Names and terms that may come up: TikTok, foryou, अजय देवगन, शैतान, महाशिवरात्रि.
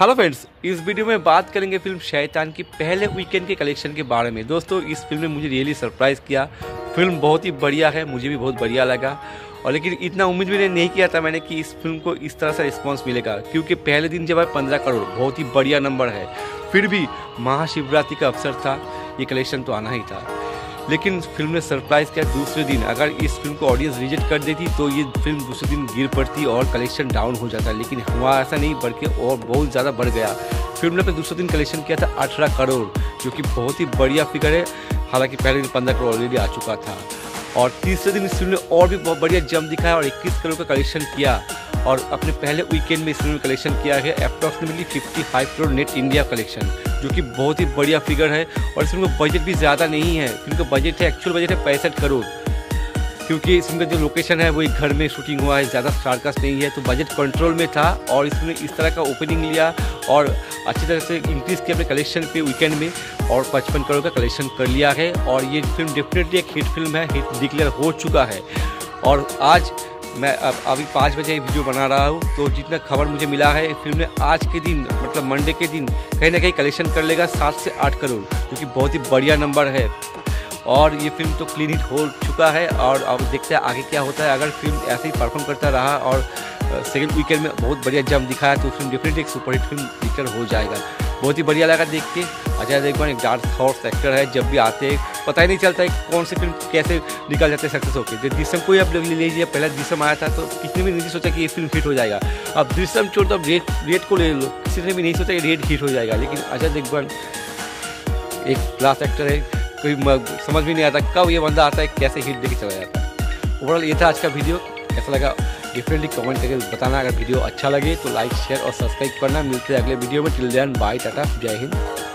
Hello friends, इस video में बात करेंगे फिल्म शैतान की पहले वीकेंड के कलेक्शन के बारे में। दोस्तों, इस फिल्म ने मुझे रियली सरप्राइज़ किया। फिल्म बहुत ही बढ़िया है, मुझे भी बहुत बढ़िया लगा। और लेकिन इतना उम्मीद भी नहीं किया था मैंने कि इस फिल्म को इस तरह से रिस्पॉन्स मिलेगा, क्योंकि पहले दिन जब आए 15 करोड़ बहुत ही बढ़िया नंबर है। फिर भी महाशिवरात्रि का अवसर था, ये कलेक्शन तो आना ही था। लेकिन फिल्म ने सरप्राइज़ किया। दूसरे दिन अगर इस फिल्म को ऑडियंस रिजेक्ट कर देती तो ये फिल्म दूसरे दिन गिर पड़ती और कलेक्शन डाउन हो जाता, लेकिन हुआ ऐसा नहीं, बल्कि और बहुत ज़्यादा बढ़ गया। फिल्म ने अपने दूसरे दिन कलेक्शन किया था 18 करोड़, जो कि बहुत ही बढ़िया फिगर है। हालांकि पहले दिन 15 करोड़ ऑलरेडी आ चुका था। और तीसरे दिन इस फिल्म ने और भी बहुत बढ़िया जंप दिखाया और 21 करोड़ का कलेक्शन किया। और अपने पहले वीकेंड में इस फिल्म कलेक्शन किया है approximately 55 crore net India collection, जो कि बहुत ही बढ़िया फिगर है। और इस फिल्म का बजट भी ज़्यादा नहीं है। फिल्म का बजट है, एक्चुअल बजट है 65 करोड़, क्योंकि इस फिल्म का जो लोकेशन है वो एक घर में शूटिंग हुआ है, ज़्यादा स्टारकास्ट नहीं है, तो बजट कंट्रोल में था। और इसमें इस तरह का ओपनिंग लिया और अच्छी तरह से इंक्रीज़ किया अपने कलेक्शन पे वीकेंड में और 55 करोड़ का कलेक्शन कर लिया है। और ये फिल्म डेफिनेटली एक हिट फिल्म है, हिट डिक्लेयर हो चुका है। और आज मैं अभी 5 बजे वीडियो बना रहा हूँ, तो जितना खबर मुझे मिला है फिल्म ने आज के दिन मतलब मंडे के दिन कहीं ना कहीं कलेक्शन कर लेगा 7 से 8 करोड़, जो कि बहुत ही बढ़िया नंबर है। और ये फिल्म तो क्लीन हिट हो चुका है। और अब देखते हैं आगे क्या होता है। अगर फिल्म ऐसे ही परफॉर्म करता रहा और सेकेंड वीकेंड में बहुत बढ़िया जंप दिखाया तो फिल्म डेफिनेटली एक सुपरहिट फिल्म डिक्लेयर हो जाएगा। बहुत ही बढ़िया लगा देख के। अजय देवगन एक डार्क हॉर्स एक्टर है, जब भी आते पता ही नहीं चलता है कौन सी फिल्म कैसे निकल जाते सक्सेस होकर। जब जिस्म को ही आप ले लीजिए, पहला जिस्म आया था तो किसी भी नहीं सोचा कि ये फिल्म हिट हो जाएगा। अब जिस्म छोड़ तो अब रेड को ले लो, किसी ने भी नहीं सोचा कि रेड हिट हो जाएगा। लेकिन अजय देवगन एक क्लास एक्टर है, कोई समझ भी नहीं आता कब ये बंदा आता है, कैसे हिट देकर चला जाता है। ओवरऑल ये था आज का वीडियो। कैसा लगा डिफरेंटली कमेंट करके बताना। अगर वीडियो अच्छा लगे तो लाइक शेयर और सब्सक्राइब करना। मिलते हैं अगले वीडियो में। टिल देन बाय, टाटा, जय हिंद।